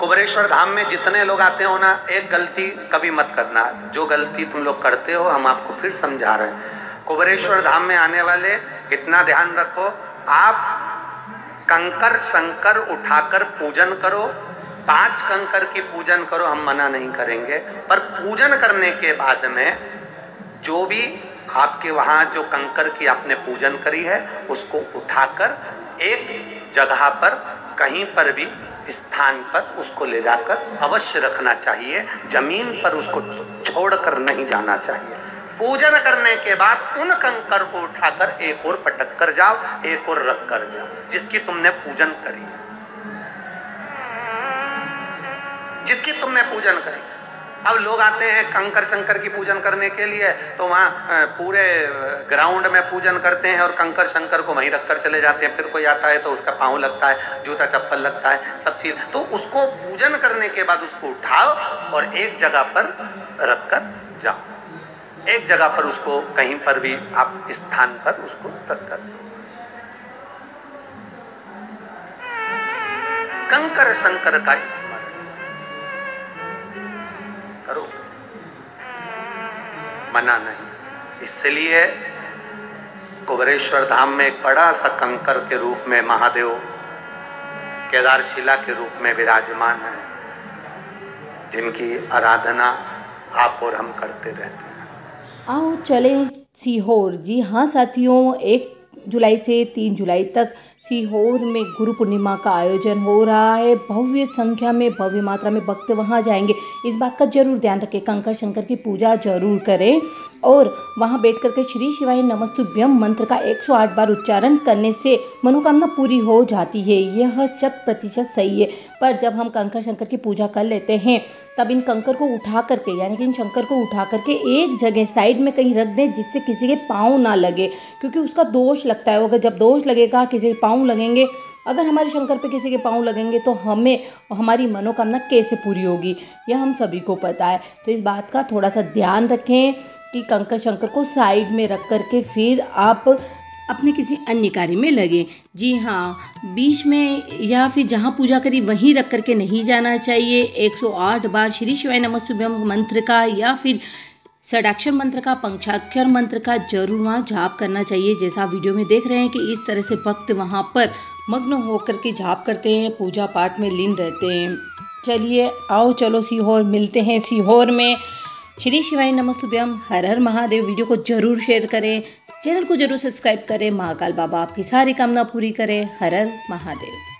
कुबेरेश्वर धाम में जितने लोग आते हो ना, एक गलती कभी मत करना जो गलती तुम लोग करते हो। हम आपको फिर समझा रहे हैं, कुबेरेश्वर धाम में आने वाले इतना ध्यान रखो, आप कंकर शंकर उठाकर पूजन करो, 5 कंकर की पूजन करो, हम मना नहीं करेंगे। पर पूजन करने के बाद में जो भी आपके वहाँ जो कंकर की आपने पूजन करी है उसको उठाकर एक जगह पर कहीं पर भी स्थान पर उसको ले जाकर अवश्य रखना चाहिए, जमीन पर उसको छोड़कर नहीं जाना चाहिए। पूजन करने के बाद उन कंकर को उठाकर एक और पटक कर जाओ, एक और रख कर जाओ जिसकी तुमने पूजन करी, जिसकी तुमने पूजन करी। अब लोग आते हैं कंकर शंकर की पूजन करने के लिए, तो वहाँ पूरे ग्राउंड में पूजन करते हैं और कंकर शंकर को वहीं रखकर चले जाते हैं। फिर कोई आता है तो उसका पाँव लगता है, जूता चप्पल लगता है, सब चीज़। तो उसको पूजन करने के बाद उसको उठाओ और एक जगह पर रख कर जाओ, एक जगह पर उसको कहीं पर भी आप स्थान पर उसको रख कर जाओ। कंकर शंकर का स्मरण करो, मना नहीं। इसलिए कुबेरेश्वर धाम में एक बड़ा सा कंकर के रूप में महादेव केदारशिला के रूप में विराजमान है, जिनकी आराधना आप और हम करते रहते हैं। आओ चले सीहोर। जी हाँ साथियों, 1 जुलाई से 3 जुलाई तक सीहोर में गुरु पूर्णिमा का आयोजन हो रहा है। भव्य संख्या में, भव्य मात्रा में भक्त वहां जाएंगे, इस बात का जरूर ध्यान रखें। कंकर शंकर की पूजा जरूर करें और वहां बैठकर के श्री शिवाय नमस्तुभ्यम मंत्र का 108 बार उच्चारण करने से मनोकामना पूरी हो जाती है। यह 100% सही है। पर जब हम कंकर शंकर की पूजा कर लेते हैं तब इन कंकर को उठा करके, यानी कि इन शंकर को उठा करके एक जगह साइड में कहीं रख दें जिससे किसी के पाँव ना लगे, क्योंकि उसका दोष लगता है। अगर जब दोष लगेगा, किसी के पाँव लगेंगे, अगर हमारे शंकर पे किसी के पाँव लगेंगे तो हमें हमारी मनोकामना कैसे पूरी होगी, यह हम सभी को पता है। तो इस बात का थोड़ा सा ध्यान रखें कि कंकर शंकर को साइड में रख कर के फिर आप अपने किसी अन्य कार्य में लगे। जी हाँ, बीच में या फिर जहाँ पूजा करी वहीं रख करके नहीं जाना चाहिए। 108 बार श्री शिवाय नमस्तुभ्यम मंत्र का या फिर षडाक्षर मंत्र का, पंचाक्षर मंत्र का जरूर वहाँ जाप करना चाहिए। जैसा वीडियो में देख रहे हैं कि इस तरह से भक्त वहाँ पर मग्न होकर के जाप करते हैं, पूजा पाठ में लीन रहते हैं। चलिए आओ चलो सीहोर, मिलते हैं सीहोर में। श्री शिवाय नमस्तुभ्यम, हर हर महादेव। वीडियो को जरूर शेयर करें, चैनल को जरूर सब्सक्राइब करें। महाकाल बाबा आपकी सारी कामना पूरी करें। हर हर महादेव।